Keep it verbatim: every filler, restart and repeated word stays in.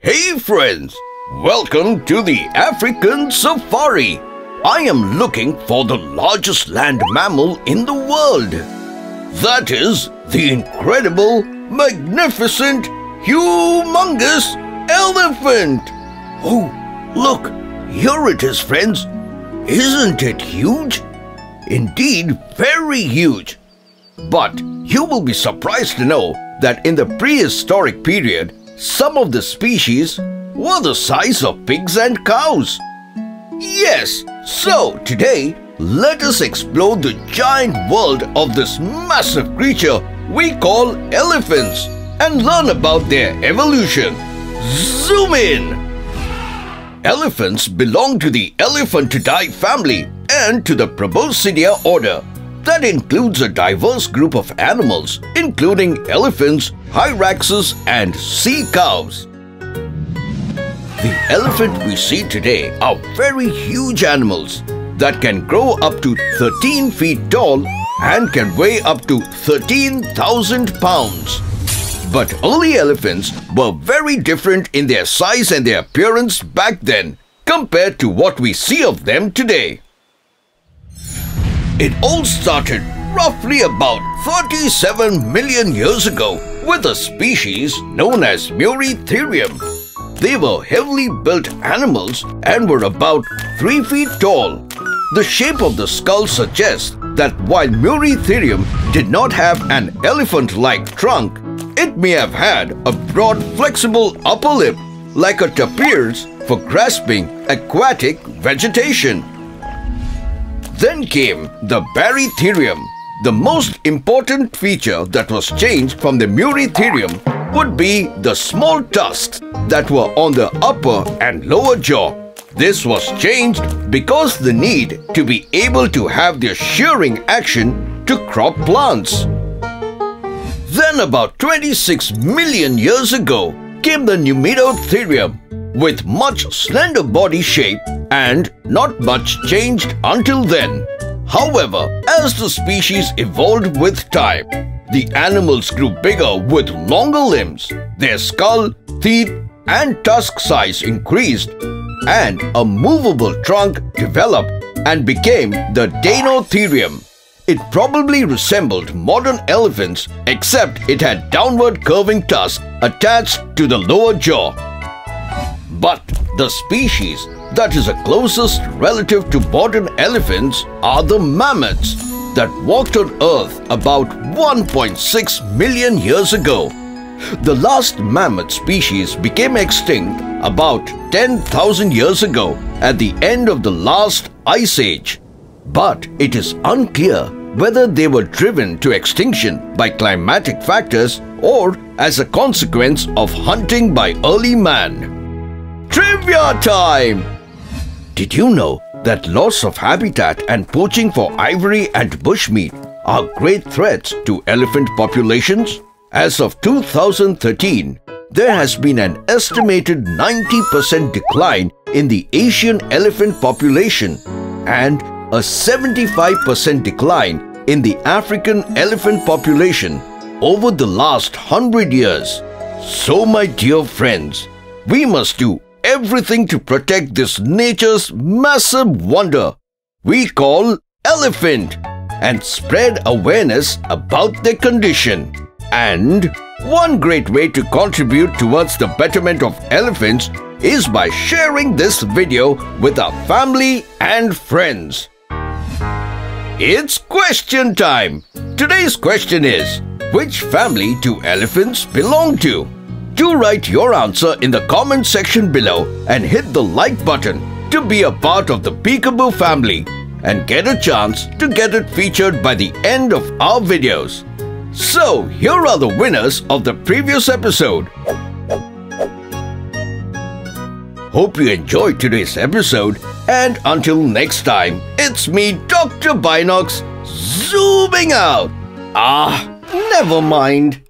Hey friends, welcome to the African Safari. I am looking for the largest land mammal in the world. That is the incredible, magnificent, humongous elephant. Oh, look, here it is, friends. Isn't it huge? Indeed, very huge. But you will be surprised to know that in the prehistoric period, some of the species were the size of pigs and cows. Yes, so today, let us explore the giant world of this massive creature we call elephants and learn about their evolution. Zoom in! Elephants belong to the Elephantidae family and to the Proboscidea order. That includes a diverse group of animals, including elephants, hyraxes, and sea cows. The elephant we see today are very huge animals that can grow up to thirteen feet tall and can weigh up to thirteen thousand pounds. But early elephants were very different in their size and their appearance back then compared to what we see of them today. It all started roughly about thirty-seven million years ago with a species known as Moeritherium. They were heavily built animals and were about three feet tall. The shape of the skull suggests that while Moeritherium did not have an elephant-like trunk, it may have had a broad, flexible upper lip like a tapir's for grasping aquatic vegetation. Then came the Baritherium. The most important feature that was changed from the Moeritherium would be the small tusks that were on the upper and lower jaw. This was changed because the need to be able to have their shearing action to crop plants. Then about twenty-six million years ago came the Numidotherium, with much slender body shape and not much changed until then. However, as the species evolved with time, the animals grew bigger with longer limbs, their skull, teeth, and tusk size increased, and a movable trunk developed and became the Deinotherium. It probably resembled modern elephants except it had downward curving tusks attached to the lower jaw. But the species that is the closest relative to modern elephants are the mammoths that walked on Earth about one point six million years ago. The last mammoth species became extinct about ten thousand years ago at the end of the last ice age. But it is unclear whether they were driven to extinction by climatic factors or as a consequence of hunting by early man. Trivia time! Did you know that loss of habitat and poaching for ivory and bushmeat are great threats to elephant populations? As of two thousand thirteen, there has been an estimated ninety percent decline in the Asian elephant population and a seventy-five percent decline in the African elephant population over the last one hundred years. So, my dear friends, we must do everything to protect this nature's massive wonder we call elephant and spread awareness about their condition. And one great way to contribute towards the betterment of elephants is by sharing this video with our family and friends. It's question time! Today's question is, which family do elephants belong to? Do write your answer in the comment section below and hit the like button to be a part of the Peekaboo family and get a chance to get it featured by the end of our videos. So, here are the winners of the previous episode. Hope you enjoyed today's episode, and until next time, it's me, Doctor Binocs, zooming out. Ah, never mind.